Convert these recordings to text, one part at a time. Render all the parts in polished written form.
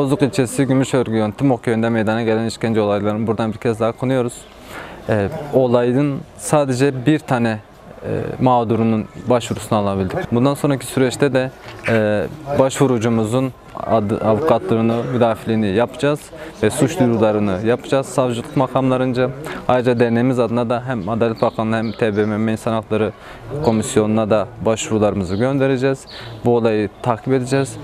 Bozluk ilçesi Gümüşörgü, Tımok köyünde meydana gelen işkence olaylarını buradan bir kez daha konuyoruz. Olayın sadece bir tane mağdurunun başvurusunu alabildik. Bundan sonraki süreçte de başvurucumuzun avukatlarını, müdafiliğini yapacağız ve suç duyurularını yapacağız savcılık makamlarınca. Ayrıca derneğimiz adına da hem Adalet Bakanlığı hem TBMM İnsan Hakları Komisyonu'na da başvurularımızı göndereceğiz. Bu olayı takip edeceğiz.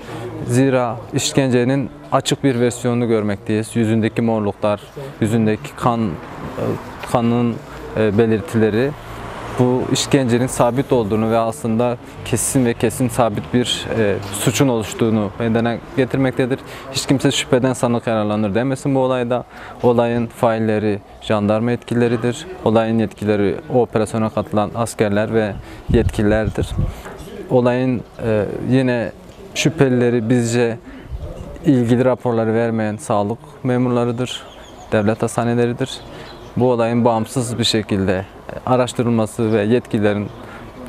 Zira işkencenin açık bir versiyonunu görmekteyiz. Yüzündeki morluklar, yüzündeki kanın belirtileri. Bu işkencenin sabit olduğunu ve aslında kesin sabit bir suçun oluştuğunu meydana getirmektedir. Hiç kimse şüpheden sanık yararlanır demesin bu olayda. Olayın failleri jandarma yetkilileridir. Olayın yetkilileri o operasyona katılan askerler ve yetkililerdir. Olayın yine şüphelileri bizce ilgili raporları vermeyen sağlık memurlarıdır, devlet hastaneleridir. Bu olayın bağımsız bir şekilde araştırılması ve yetkililerin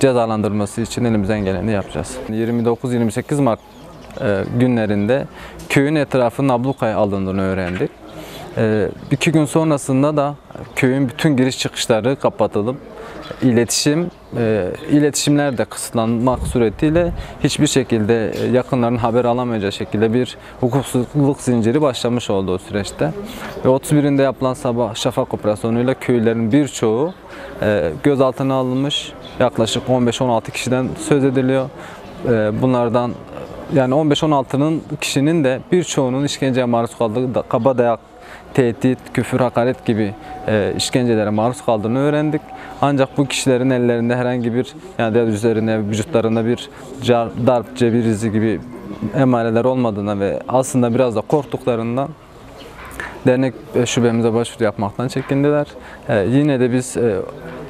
cezalandırılması için elimizden geleni yapacağız. 29-28 Mart günlerinde köyün etrafının ablukaya alındığını öğrendik. 2 gün sonrasında da köyün bütün giriş çıkışları kapatılıp iletişimler de kısıtlanmak suretiyle hiçbir şekilde yakınların haber alamayacağı şekilde bir hukuksuzluk zinciri başlamış oldu o süreçte. Ve 31'inde yapılan sabah şafak operasyonuyla köylerin birçoğu gözaltına alınmış. Yaklaşık 15-16 kişiden söz ediliyor. Bunlardan yani 15-16 kişinin de birçoğunun işkenceye maruz kaldığı, kaba dayak, tehdit, küfür, hakaret gibi işkencelere maruz kaldığını öğrendik. Ancak bu kişilerin ellerinde herhangi bir, yani üzerine, vücutlarında bir darp, cebir izi gibi emareler olmadığına ve aslında biraz da korktuklarından dernek şubemize başvuru yapmaktan çekindiler. Yine de biz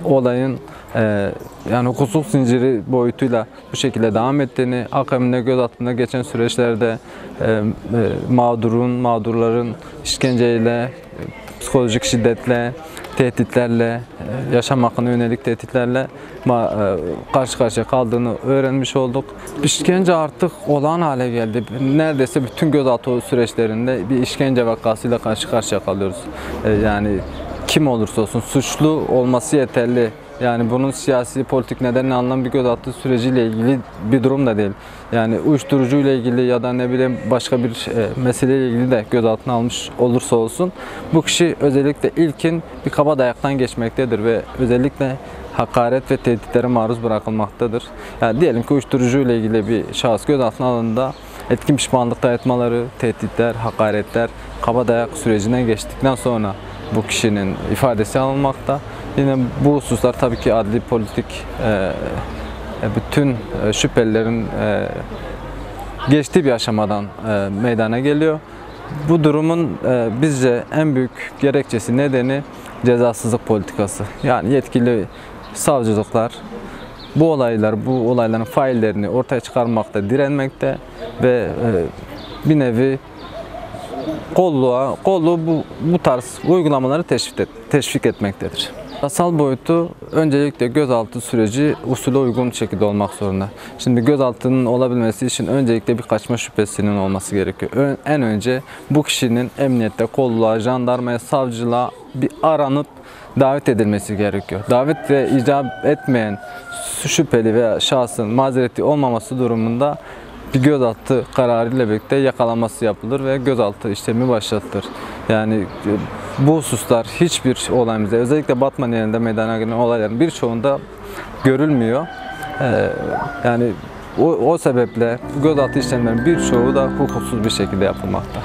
olayın yani hukuksuzluk zinciri boyutuyla bu şekilde devam ettiğini, akabinde gözaltında geçen süreçlerde mağdurların işkenceyle, psikolojik şiddetle, tehditlerle, yaşam hakkına yönelik tehditlerle karşı karşıya kaldığını öğrenmiş olduk. İşkence artık olağan hale geldi. Neredeyse bütün gözaltı süreçlerinde bir işkence vakasıyla karşı karşıya kalıyoruz. Yani kim olursa olsun suçlu olması yeterli. Yani bunun siyasi, politik nedenle anlam bir gözaltı süreciyle ilgili bir durum da değil. Yani uyuşturucuyla ilgili ya da ne bileyim başka bir meseleyle ilgili de gözaltına almış olursa olsun bu kişi özellikle ilkin bir kaba dayaktan geçmektedir ve özellikle hakaret ve tehditlere maruz bırakılmaktadır. Yani diyelim ki uyuşturucuyla ilgili bir şahıs gözaltına alındığında etkin pişmanlık dayatmaları, tehditler, hakaretler, kaba dayak sürecinden geçtikten sonra bu kişinin ifadesi alınmakta. Yine bu hususlar tabii ki adli, politik, bütün şüphelilerin geçtiği bir aşamadan meydana geliyor. Bu durumun bizce en büyük gerekçesi, nedeni cezasızlık politikası. Yani yetkili savcılıklar bu olayların faillerini ortaya çıkarmakta, direnmekte ve bir nevi kolluğa bu tarz uygulamaları teşvik etmektedir. Yasal boyutu öncelikle gözaltı süreci usule uygun şekilde olmak zorunda. Şimdi gözaltının olabilmesi için öncelikle bir kaçma şüphesinin olması gerekiyor. En önce bu kişinin emniyette, kolluğa, jandarmaya, savcılığa bir aranıp davet edilmesi gerekiyor. Davet ve icap etmeyen şüpheli veya şahsın mazereti olmaması durumunda bir gözaltı kararı ile birlikte yakalanması yapılır ve gözaltı işlemi başlatılır. Yani bu hususlar hiçbir olayımızda, özellikle Batman yerinde meydana gelen olayların birçoğunda görülmüyor. Yani o sebeple gözaltı işlemlerinin birçoğu da hukuksuz bir şekilde yapılmakta.